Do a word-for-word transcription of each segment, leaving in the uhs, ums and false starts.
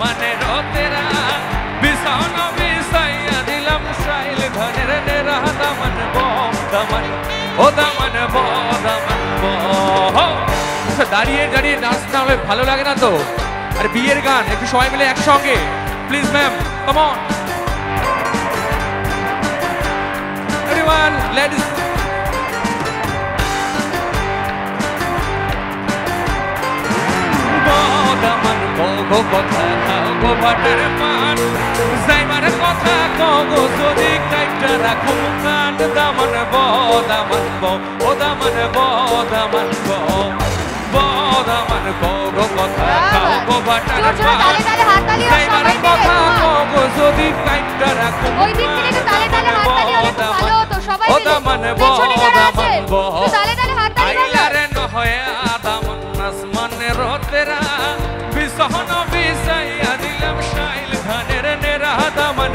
mane rotera bisono bisaya dilam shail dhaner nera daman bo daman o daman bo daman bo দাঁড়িয়ে দাঁড়িয়ে নাচ না হলে ভালো লাগে না তো। আর বিয়ের গান একটু সবাই মিলে একসঙ্গে please ma'am come on everyone ladies গো কথা গো বাটের মান যাইবার কথা কগো যদি কাইটা রাখো কান দামন বো দামন বো ও দামন বো দামন বো বো দামন বো গো কথা গো বাটের মান যাইবার কথা কগো যদি কাইটা রাখো ওই দিক থেকে তো তালে তালে হাত তালি হবে তো ভালো তো সবাই ও দামন বো দামন বো তো তালে তালে হাত তালি আইলারে ন হয় আদামন আসমানে রতেরা বিসহন দামন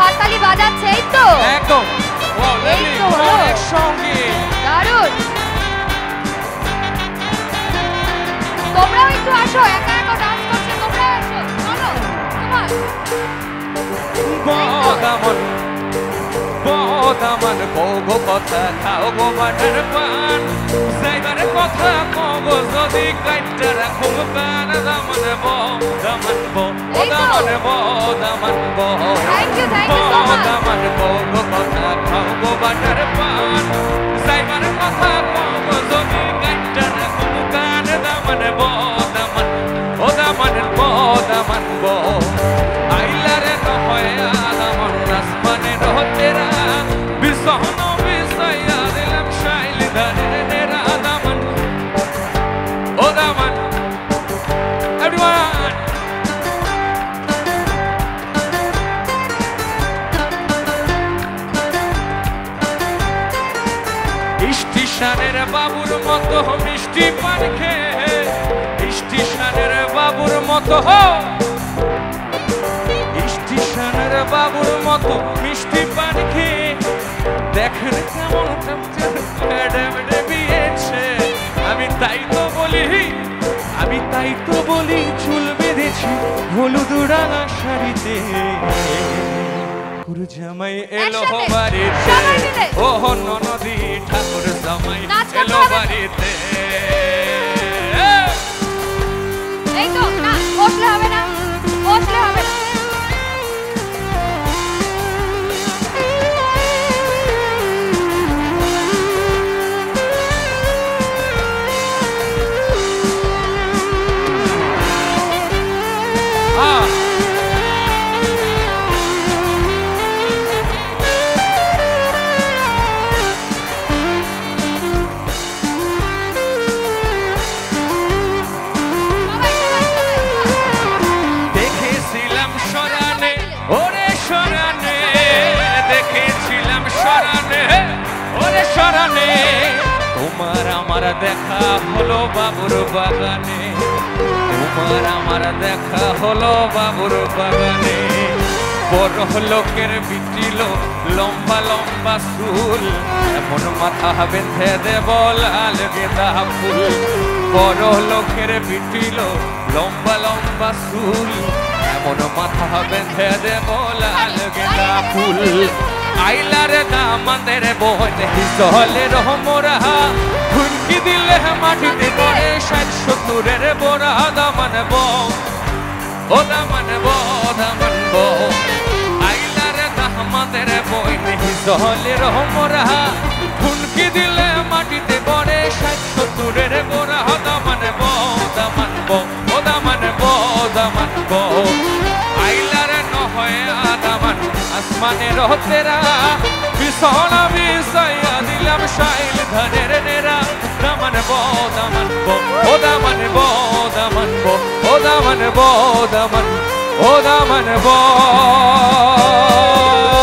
হাততালি বাজাচ্ছে এই তো একদম ওয়াও লাভলি একসঙ্গে দারুণ তোমরাও একটু আসো একা একা ডান্স করছো তোমরা আসো চলো তোমার বদামন বদামন কগো কথা কগো বাটার পান যাইবার কথা কগো যদি কাটটা রাখো কান দামন বদামন বদামন বদামন বদামন কগো কথা কগো বাটার পান যাইবার কথা কগো যদি কাটটা রাখো কান দামন বদামন বদামন বদামন আইলারে নহয় আদামন আসমানে রতেরা বিসহন বিসায়া দিলাম শাইল ধরে আদামন ওদামন এভরিওয়ান ইষ্টি শানের বাবুর মতো মিষ্টি পান খেয়ে ইষ্টি শানের বাবুর মতো ইষ্টি শানের বাবুর মতো মিষ্টি পান খেয়ে দেখেন কেমন বিয়েছে আমি তাই তো বলি আমি তাই তো বলি চুল বেঁধেছি হলুদ রাঙা শাড়িতে গুরু জামাই এলো বাড়িতে ও ননদি ঠাকুর জামাই এলো বাড়িতে এই তো না বসলে হবে না বসলে হবে না তোমার আমার দেখা হলো বাবুর বাগানে তোমার আমার দেখা হলো বাবুর বাগানে বড় লোকের বিটিল লম্বা লম্বা চুল এমন মাথা বেঁধে দেব লাল গেঁদা ফুল বড় লোকের বিটিল লম্বা লম্বা চুল এমন মাথা বেঁধে দেব লাল গেঁদা ফুল আইলার দামাদের বোন হিজলের মোরা হুমকি দিলে মাটিতে পড়ে ষাট সত্তরের বোরা দামান বো ও দামান বো দামান বো আইলার দামাদের বোন হিজলের মোরা হুমকি দিলে মাটিতে পড়ে ষাট সত্তরের বোরা দামান বো দামান বো ও দামান বো দামান বো আইলার নহয় দামান আসমানে রতেরা বিসহন বিসায়া দিলাম শাইল ধরে নেরা দামন বো দামন বো ও দামন বো দামন বো ও দামন বো দামন ও দামন বো